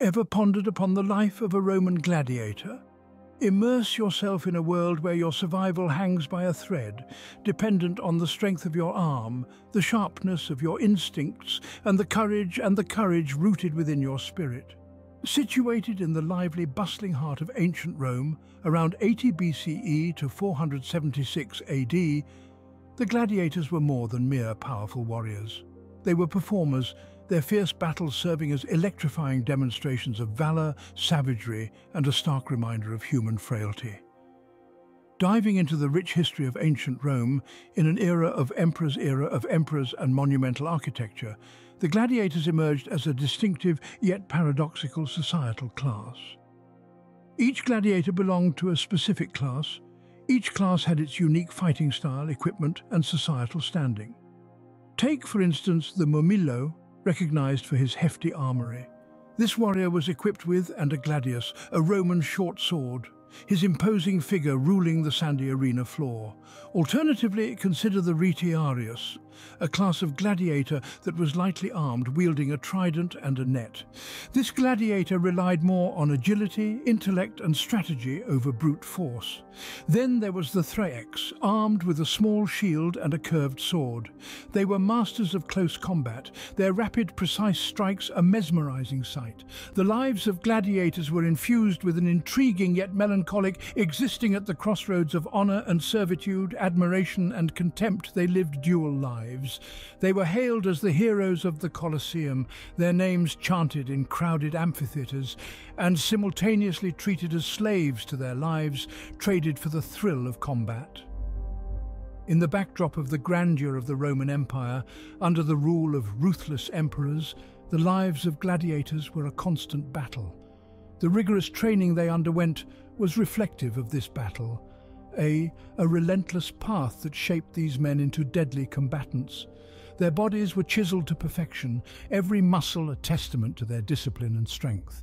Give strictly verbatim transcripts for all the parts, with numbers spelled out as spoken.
Ever pondered upon the life of a Roman gladiator? Immerse yourself in a world where your survival hangs by a thread, dependent on the strength of your arm, the sharpness of your instincts, and the courage and the courage rooted within your spirit. Situated in the lively, bustling heart of ancient Rome, around eighty B C E to four hundred seventy-six A D, the gladiators were more than mere powerful warriors. They were performers, their fierce battles serving as electrifying demonstrations of valor, savagery, and a stark reminder of human frailty. Diving into the rich history of ancient Rome, in an era of emperors' era of emperors and monumental architecture, the gladiators emerged as a distinctive yet paradoxical societal class. Each gladiator belonged to a specific class. Each class had its unique fighting style, equipment, and societal standing. Take, for instance, the Murmillo, recognized for his hefty armory. This warrior was equipped with and a gladius, a Roman short sword, his imposing figure ruling the sandy arena floor. Alternatively, consider the retiarius, a class of gladiator that was lightly armed, wielding a trident and a net. This gladiator relied more on agility, intellect, and strategy over brute force. Then there was the Thraex, armed with a small shield and a curved sword. They were masters of close combat, their rapid, precise strikes a mesmerizing sight. The lives of gladiators were infused with an intriguing yet melancholic, existing at the crossroads of honor and servitude, admiration and contempt. They lived dual lives. They were hailed as the heroes of the Colosseum, their names chanted in crowded amphitheatres, and simultaneously treated as slaves to their lives, traded for the thrill of combat. In the backdrop of the grandeur of the Roman Empire, under the rule of ruthless emperors, the lives of gladiators were a constant battle. The rigorous training they underwent was reflective of this battle. A, a relentless path that shaped these men into deadly combatants. Their bodies were chiseled to perfection, every muscle a testament to their discipline and strength.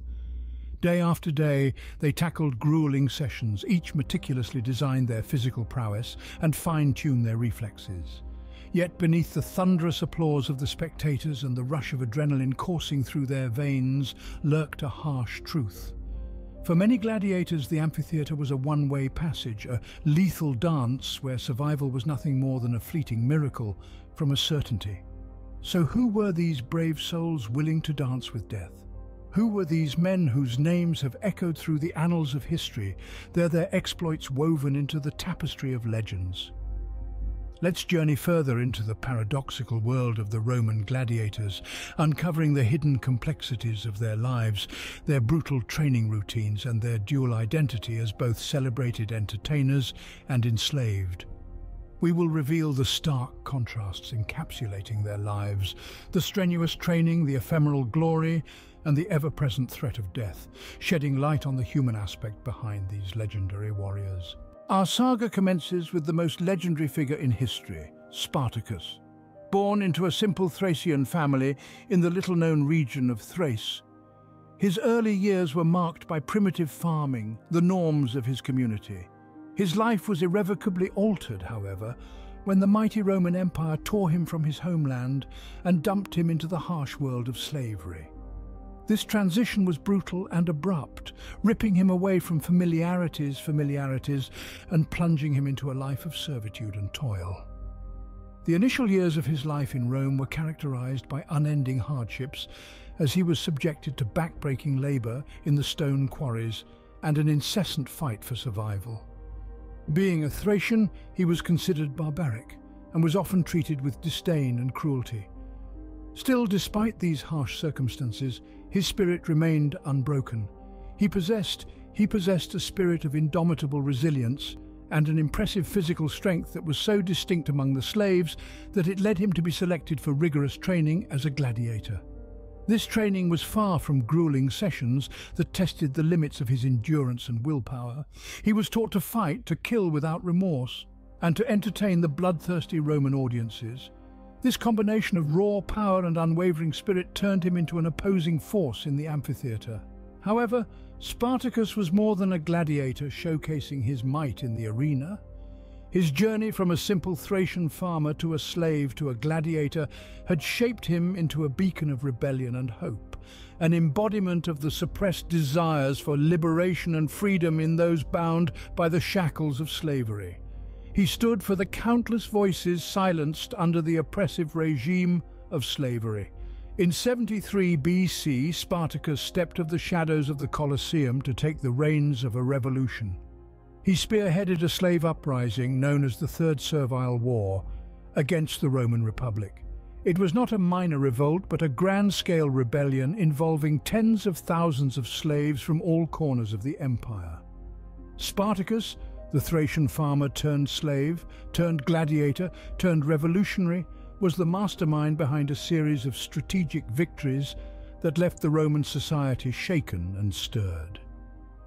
Day after day, they tackled grueling sessions, each meticulously designed their physical prowess and fine-tuned their reflexes. Yet beneath the thunderous applause of the spectators and the rush of adrenaline coursing through their veins lurked a harsh truth. For many gladiators, the amphitheatre was a one-way passage, a lethal dance where survival was nothing more than a fleeting miracle from a certainty. So who were these brave souls willing to dance with death? Who were these men whose names have echoed through the annals of history, their, their exploits woven into the tapestry of legends? Let's journey further into the paradoxical world of the Roman gladiators, uncovering the hidden complexities of their lives, their brutal training routines, and their dual identity as both celebrated entertainers and enslaved. We will reveal the stark contrasts encapsulating their lives, the strenuous training, the ephemeral glory, and the ever-present threat of death, shedding light on the human aspect behind these legendary warriors. Our saga commences with the most legendary figure in history, Spartacus. Born into a simple Thracian family in the little-known region of Thrace, his early years were marked by primitive farming, the norms of his community. His life was irrevocably altered, however, when the mighty Roman Empire tore him from his homeland and dumped him into the harsh world of slavery. This transition was brutal and abrupt, ripping him away from familiarities, familiarities, and plunging him into a life of servitude and toil. The initial years of his life in Rome were characterized by unending hardships, as he was subjected to backbreaking labor in the stone quarries and an incessant fight for survival. Being a Thracian, he was considered barbaric and was often treated with disdain and cruelty. Still, despite these harsh circumstances, his spirit remained unbroken. He possessed, he possessed a spirit of indomitable resilience and an impressive physical strength that was so distinct among the slaves that it led him to be selected for rigorous training as a gladiator. This training was far from grueling sessions that tested the limits of his endurance and willpower. He was taught to fight, to kill without remorse, and to entertain the bloodthirsty Roman audiences. This combination of raw power and unwavering spirit turned him into an opposing force in the amphitheatre. However, Spartacus was more than a gladiator showcasing his might in the arena. His journey from a simple Thracian farmer to a slave to a gladiator had shaped him into a beacon of rebellion and hope, an embodiment of the suppressed desires for liberation and freedom in those bound by the shackles of slavery. He stood for the countless voices silenced under the oppressive regime of slavery. In seventy-three B C, Spartacus stepped of the shadows of the Colosseum to take the reins of a revolution. He spearheaded a slave uprising known as the Third Servile War against the Roman Republic. It was not a minor revolt, but a grand-scale rebellion involving tens of thousands of slaves from all corners of the empire. Spartacus, the Thracian farmer turned slave, turned gladiator, turned revolutionary, was the mastermind behind a series of strategic victories that left the Roman society shaken and stirred.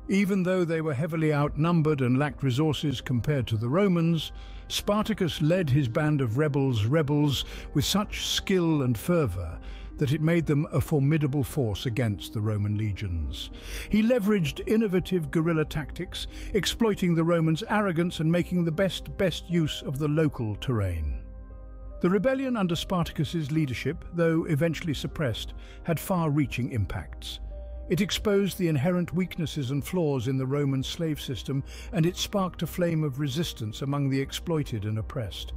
Even though they were heavily outnumbered and lacked resources compared to the Romans, Spartacus led his band of rebels, rebels with such skill and fervor that it made them a formidable force against the Roman legions. He leveraged innovative guerrilla tactics, exploiting the Romans' arrogance and making the best, best use of the local terrain. The rebellion under Spartacus's leadership, though eventually suppressed, had far-reaching impacts. It exposed the inherent weaknesses and flaws in the Roman slave system, and it sparked a flame of resistance among the exploited and oppressed.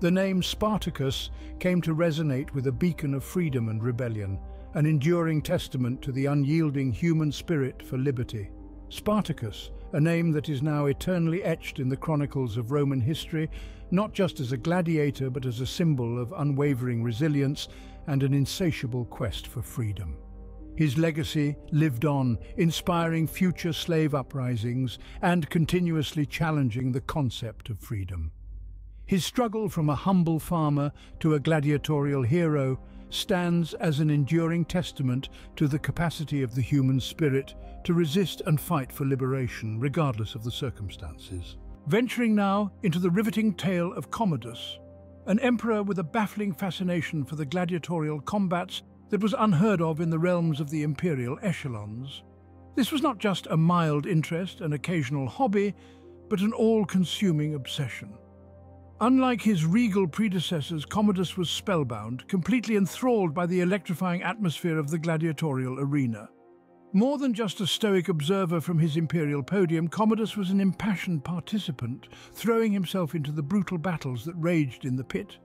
The name Spartacus came to resonate with a beacon of freedom and rebellion, an enduring testament to the unyielding human spirit for liberty. Spartacus, a name that is now eternally etched in the chronicles of Roman history, not just as a gladiator but as a symbol of unwavering resilience and an insatiable quest for freedom. His legacy lived on, inspiring future slave uprisings and continuously challenging the concept of freedom. His struggle from a humble farmer to a gladiatorial hero stands as an enduring testament to the capacity of the human spirit to resist and fight for liberation, regardless of the circumstances. Venturing now into the riveting tale of Commodus, an emperor with a baffling fascination for the gladiatorial combats that was unheard of in the realms of the imperial echelons. This was not just a mild interest, an occasional hobby, but an all-consuming obsession. Unlike his regal predecessors, Commodus was spellbound, completely enthralled by the electrifying atmosphere of the gladiatorial arena. More than just a stoic observer from his imperial podium, Commodus was an impassioned participant, throwing himself into the brutal battles that raged in the pit.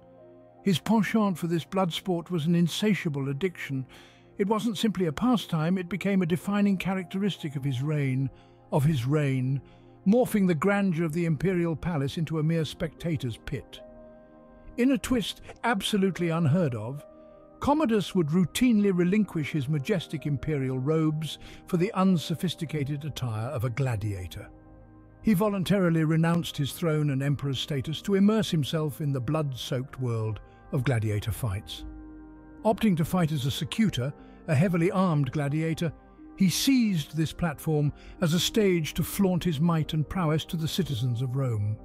His penchant for this blood sport was an insatiable addiction. It wasn't simply a pastime, it became a defining characteristic of his reign, of his reign, morphing the grandeur of the imperial palace into a mere spectator's pit. In a twist absolutely unheard of, Commodus would routinely relinquish his majestic imperial robes for the unsophisticated attire of a gladiator. He voluntarily renounced his throne and emperor's status to immerse himself in the blood-soaked world of gladiator fights. Opting to fight as a secutor, a heavily armed gladiator, he seized this platform as a stage to flaunt his might and prowess to the citizens of Rome.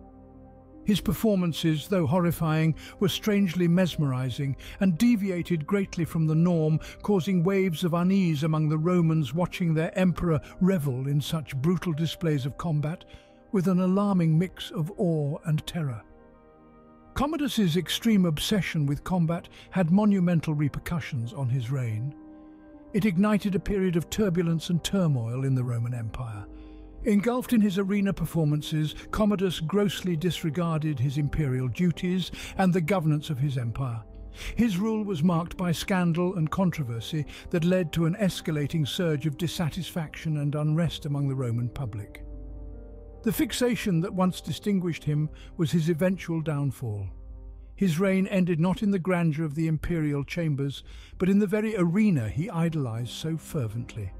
His performances, though horrifying, were strangely mesmerizing and deviated greatly from the norm, causing waves of unease among the Romans watching their emperor revel in such brutal displays of combat, with an alarming mix of awe and terror. Commodus's extreme obsession with combat had monumental repercussions on his reign. It ignited a period of turbulence and turmoil in the Roman Empire. Engulfed in his arena performances, Commodus grossly disregarded his imperial duties and the governance of his empire. His rule was marked by scandal and controversy that led to an escalating surge of dissatisfaction and unrest among the Roman public. The fixation that once distinguished him was his eventual downfall. His reign ended not in the grandeur of the imperial chambers, but in the very arena he idolized so fervently.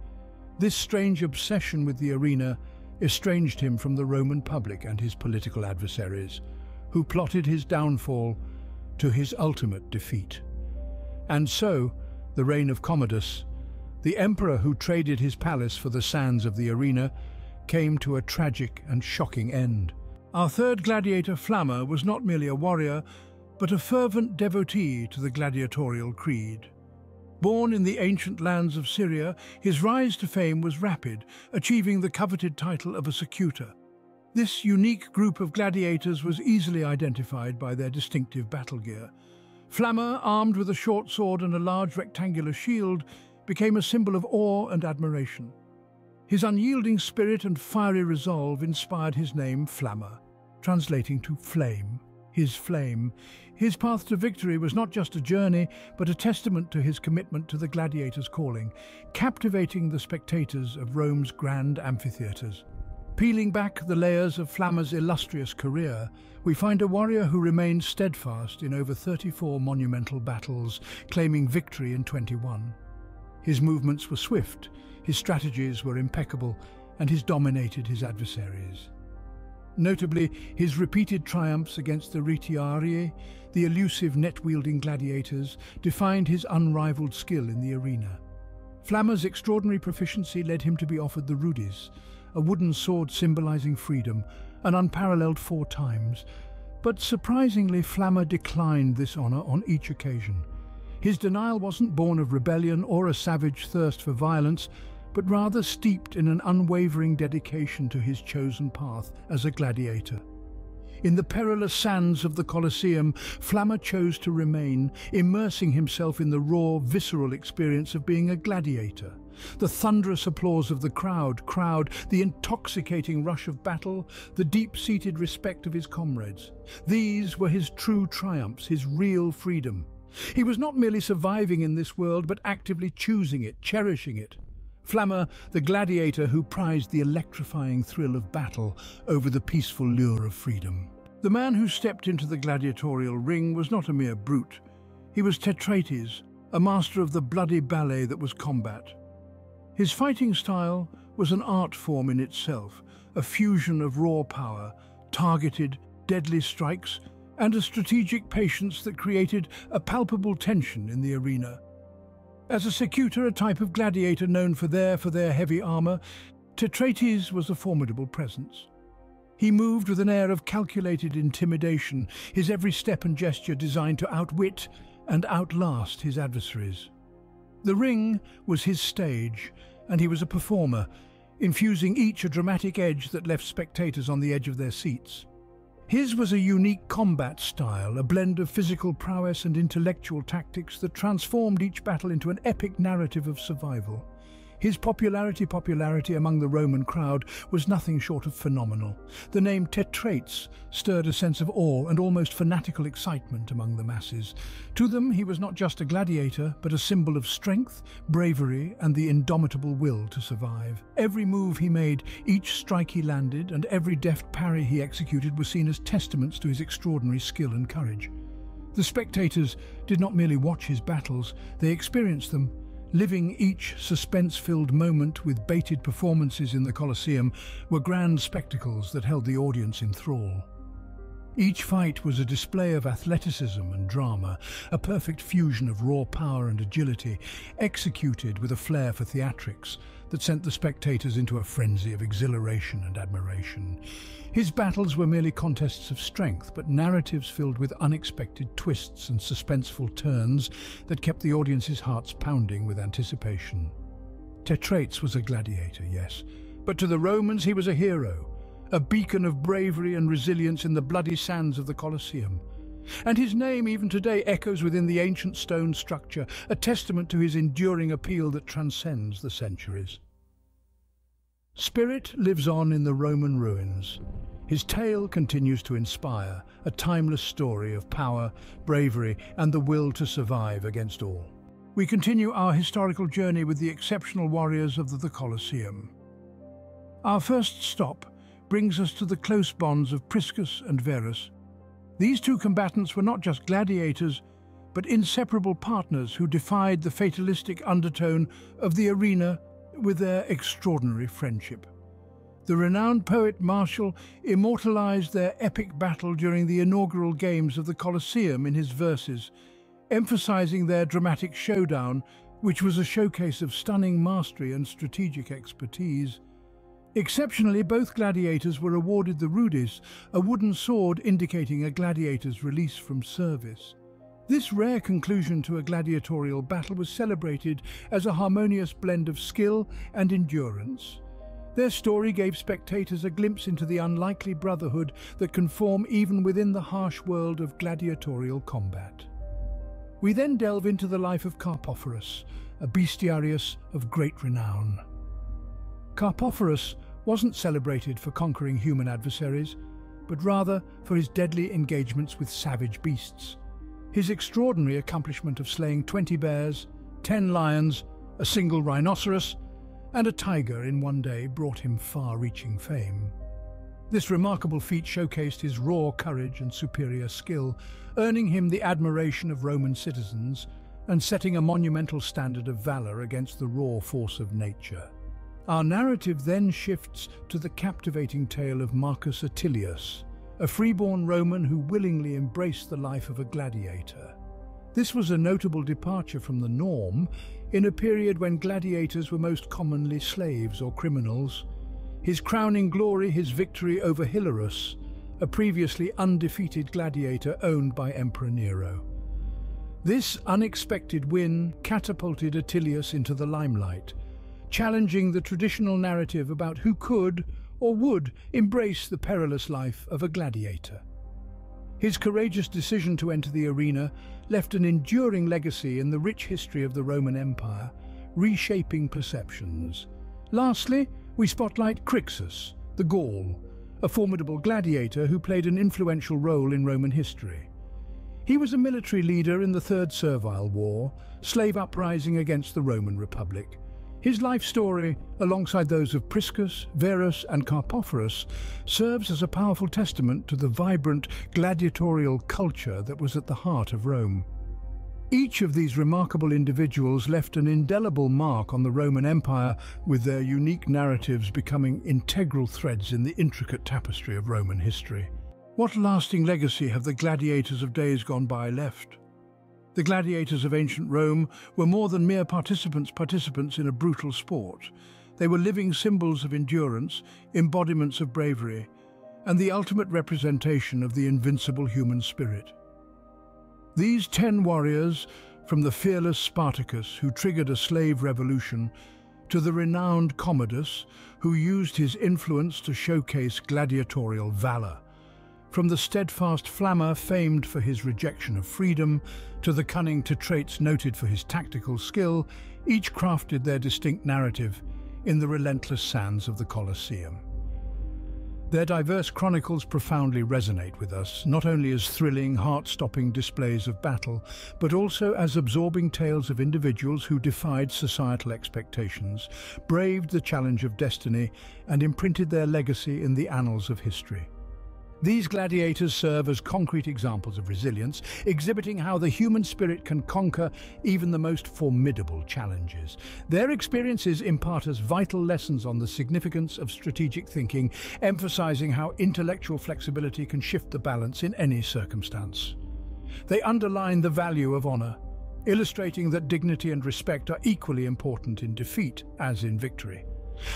This strange obsession with the arena estranged him from the Roman public and his political adversaries, who plotted his downfall to his ultimate defeat. And so, the reign of Commodus, the emperor who traded his palace for the sands of the arena, came to a tragic and shocking end. Our third gladiator, Flamma, was not merely a warrior, but a fervent devotee to the gladiatorial creed. Born in the ancient lands of Syria, his rise to fame was rapid, achieving the coveted title of a secutor. This unique group of gladiators was easily identified by their distinctive battle gear. Flamma, armed with a short sword and a large rectangular shield, became a symbol of awe and admiration. His unyielding spirit and fiery resolve inspired his name Flamma, translating to flame, his flame. His path to victory was not just a journey, but a testament to his commitment to the gladiator's calling, captivating the spectators of Rome's grand amphitheatres. Peeling back the layers of Flamma's illustrious career, we find a warrior who remained steadfast in over thirty-four monumental battles, claiming victory in twenty-one. His movements were swift, his strategies were impeccable, and he dominated his adversaries. Notably, his repeated triumphs against the retiarius, the elusive net-wielding gladiators, defined his unrivaled skill in the arena. Flamma's extraordinary proficiency led him to be offered the Rudis, a wooden sword symbolizing freedom, and unparalleled four times. But surprisingly, Flamma declined this honor on each occasion. His denial wasn't born of rebellion or a savage thirst for violence, but rather steeped in an unwavering dedication to his chosen path as a gladiator. In the perilous sands of the Colosseum, Flamma chose to remain, immersing himself in the raw, visceral experience of being a gladiator. The thunderous applause of the crowd, crowd, the intoxicating rush of battle, the deep-seated respect of his comrades. These were his true triumphs, his real freedom. He was not merely surviving in this world, but actively choosing it, cherishing it. Flamma, the gladiator who prized the electrifying thrill of battle over the peaceful lure of freedom. The man who stepped into the gladiatorial ring was not a mere brute. He was Tetraites, a master of the bloody ballet that was combat. His fighting style was an art form in itself, a fusion of raw power, targeted, deadly strikes, and a strategic patience that created a palpable tension in the arena. As a secutor, a type of gladiator known for their, for their heavy armour, Tetraites was a formidable presence. He moved with an air of calculated intimidation, his every step and gesture designed to outwit and outlast his adversaries. The ring was his stage, and he was a performer, infusing each a dramatic edge that left spectators on the edge of their seats. His was a unique combat style, a blend of physical prowess and intellectual tactics that transformed each battle into an epic narrative of survival. His popularity, popularity among the Roman crowd was nothing short of phenomenal. The name Tetraites stirred a sense of awe and almost fanatical excitement among the masses. To them, he was not just a gladiator, but a symbol of strength, bravery, and the indomitable will to survive. Every move he made, each strike he landed, and every deft parry he executed were seen as testaments to his extraordinary skill and courage. The spectators did not merely watch his battles, they experienced them, living each suspense-filled moment with bated performances in the Colosseum were grand spectacles that held the audience in thrall. Each fight was a display of athleticism and drama, a perfect fusion of raw power and agility, executed with a flair for theatrics that sent the spectators into a frenzy of exhilaration and admiration. His battles were merely contests of strength, but narratives filled with unexpected twists and suspenseful turns that kept the audience's hearts pounding with anticipation. Tetraites was a gladiator, yes, but to the Romans he was a hero, a beacon of bravery and resilience in the bloody sands of the Colosseum. And his name even today echoes within the ancient stone structure, a testament to his enduring appeal that transcends the centuries. Spirit lives on in the Roman ruins. His tale continues to inspire, a timeless story of power, bravery, and the will to survive against all. We continue our historical journey with the exceptional warriors of the Colosseum. Our first stop brings us to the close bonds of Priscus and Verus. These two combatants were not just gladiators, but inseparable partners who defied the fatalistic undertone of the arena with their extraordinary friendship. The renowned poet Martial immortalized their epic battle during the inaugural games of the Colosseum in his verses, emphasizing their dramatic showdown, which was a showcase of stunning mastery and strategic expertise. Exceptionally, both gladiators were awarded the Rudis, a wooden sword indicating a gladiator's release from service. This rare conclusion to a gladiatorial battle was celebrated as a harmonious blend of skill and endurance. Their story gave spectators a glimpse into the unlikely brotherhood that can form even within the harsh world of gladiatorial combat. We then delve into the life of Carpophorus, a bestiarius of great renown. Carpophorus wasn't celebrated for conquering human adversaries, but rather for his deadly engagements with savage beasts. His extraordinary accomplishment of slaying twenty bears, ten lions, a single rhinoceros, and a tiger in one day brought him far-reaching fame. This remarkable feat showcased his raw courage and superior skill, earning him the admiration of Roman citizens and setting a monumental standard of valor against the raw force of nature. Our narrative then shifts to the captivating tale of Marcus Attilius, a freeborn Roman who willingly embraced the life of a gladiator. This was a notable departure from the norm in a period when gladiators were most commonly slaves or criminals. His crowning glory, his victory over Hilarus, a previously undefeated gladiator owned by Emperor Nero. This unexpected win catapulted Attilius into the limelight, challenging the traditional narrative about who could or would embrace the perilous life of a gladiator. His courageous decision to enter the arena left an enduring legacy in the rich history of the Roman Empire, reshaping perceptions. Lastly, we spotlight Crixus, the Gaul, a formidable gladiator who played an influential role in Roman history. He was a military leader in the Third Servile War, slave uprising against the Roman Republic. His life story, alongside those of Priscus, Verus, and Carpophorus, serves as a powerful testament to the vibrant gladiatorial culture that was at the heart of Rome. Each of these remarkable individuals left an indelible mark on the Roman Empire, with their unique narratives becoming integral threads in the intricate tapestry of Roman history. What lasting legacy have the gladiators of days gone by left? The gladiators of ancient Rome were more than mere participants participants in a brutal sport. They were living symbols of endurance, embodiments of bravery, and the ultimate representation of the invincible human spirit. These ten warriors, from the fearless Spartacus, who triggered a slave revolution, to the renowned Commodus, who used his influence to showcase gladiatorial valor, from the steadfast Flamma, famed for his rejection of freedom, to the cunning Tetraites, noted for his tactical skill, each crafted their distinct narrative in the relentless sands of the Colosseum. Their diverse chronicles profoundly resonate with us, not only as thrilling, heart-stopping displays of battle, but also as absorbing tales of individuals who defied societal expectations, braved the challenge of destiny, and imprinted their legacy in the annals of history. These gladiators serve as concrete examples of resilience, exhibiting how the human spirit can conquer even the most formidable challenges. Their experiences impart us vital lessons on the significance of strategic thinking, emphasizing how intellectual flexibility can shift the balance in any circumstance. They underline the value of honor, illustrating that dignity and respect are equally important in defeat as in victory.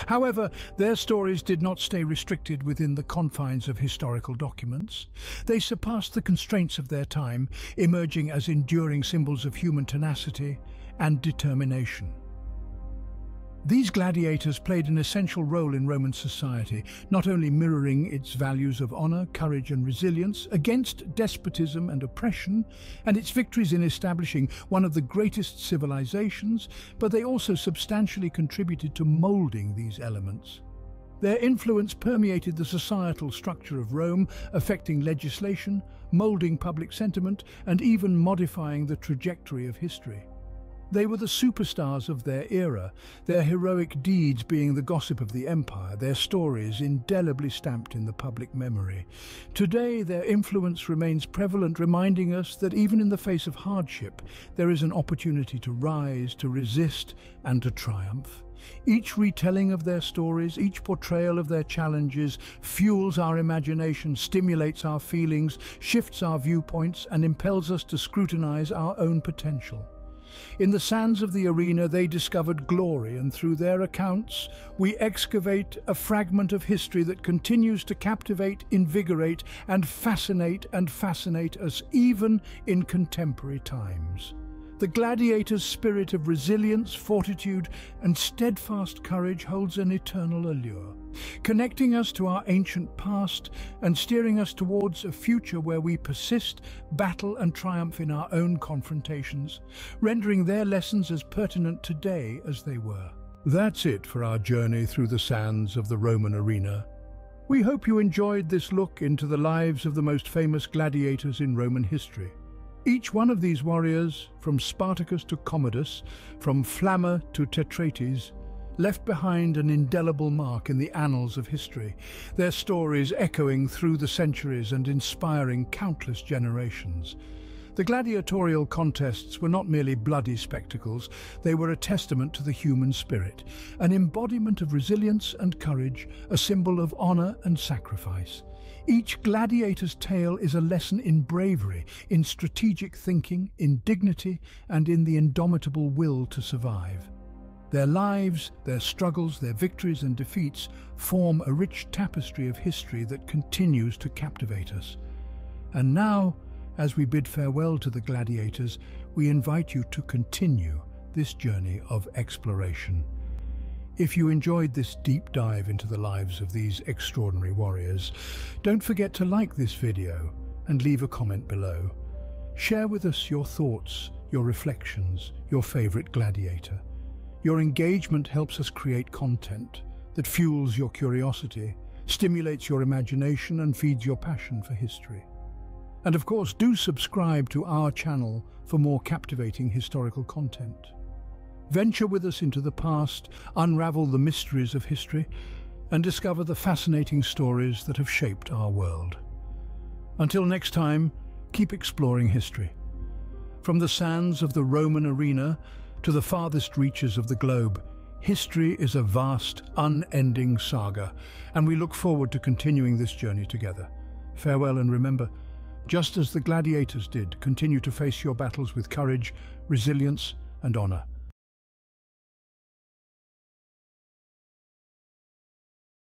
However, their stories did not stay restricted within the confines of historical documents. They surpassed the constraints of their time, emerging as enduring symbols of human tenacity and determination. These gladiators played an essential role in Roman society, not only mirroring its values of honor, courage, and resilience against despotism and oppression, and its victories in establishing one of the greatest civilizations, but they also substantially contributed to molding these elements. Their influence permeated the societal structure of Rome, affecting legislation, molding public sentiment, and even modifying the trajectory of history. They were the superstars of their era, their heroic deeds being the gossip of the empire, their stories indelibly stamped in the public memory. Today, their influence remains prevalent, reminding us that even in the face of hardship, there is an opportunity to rise, to resist, and to triumph. Each retelling of their stories, each portrayal of their challenges, fuels our imagination, stimulates our feelings, shifts our viewpoints, and impels us to scrutinize our own potential. In the sands of the arena, they discovered glory, and through their accounts, we excavate a fragment of history that continues to captivate, invigorate, and fascinate and fascinate us even in contemporary times. the gladiator's spirit of resilience, fortitude, and steadfast courage holds an eternal allure, connecting us to our ancient past and steering us towards a future where we persist, battle, and triumph in our own confrontations, rendering their lessons as pertinent today as they were. That's it for our journey through the sands of the Roman arena. We hope you enjoyed this look into the lives of the most famous gladiators in Roman history. Each one of these warriors, from Spartacus to Commodus, from Flamma to Tetraites, left behind an indelible mark in the annals of history, their stories echoing through the centuries and inspiring countless generations. The gladiatorial contests were not merely bloody spectacles, they were a testament to the human spirit, an embodiment of resilience and courage, a symbol of honor and sacrifice. Each gladiator's tale is a lesson in bravery, in strategic thinking, in dignity, and in the indomitable will to survive. Their lives, their struggles, their victories and defeats form a rich tapestry of history that continues to captivate us. And now, as we bid farewell to the gladiators, we invite you to continue this journey of exploration. If you enjoyed this deep dive into the lives of these extraordinary warriors, don't forget to like this video and leave a comment below. Share with us your thoughts, your reflections, your favorite gladiator. Your engagement helps us create content that fuels your curiosity, stimulates your imagination, and feeds your passion for history. And of course, do subscribe to our channel for more captivating historical content. Venture with us into the past, unravel the mysteries of history, and discover the fascinating stories that have shaped our world. Until next time, keep exploring history. From the sands of the Roman arena to the farthest reaches of the globe, history is a vast, unending saga, and we look forward to continuing this journey together. Farewell, and remember, just as the gladiators did, continue to face your battles with courage, resilience, and honor.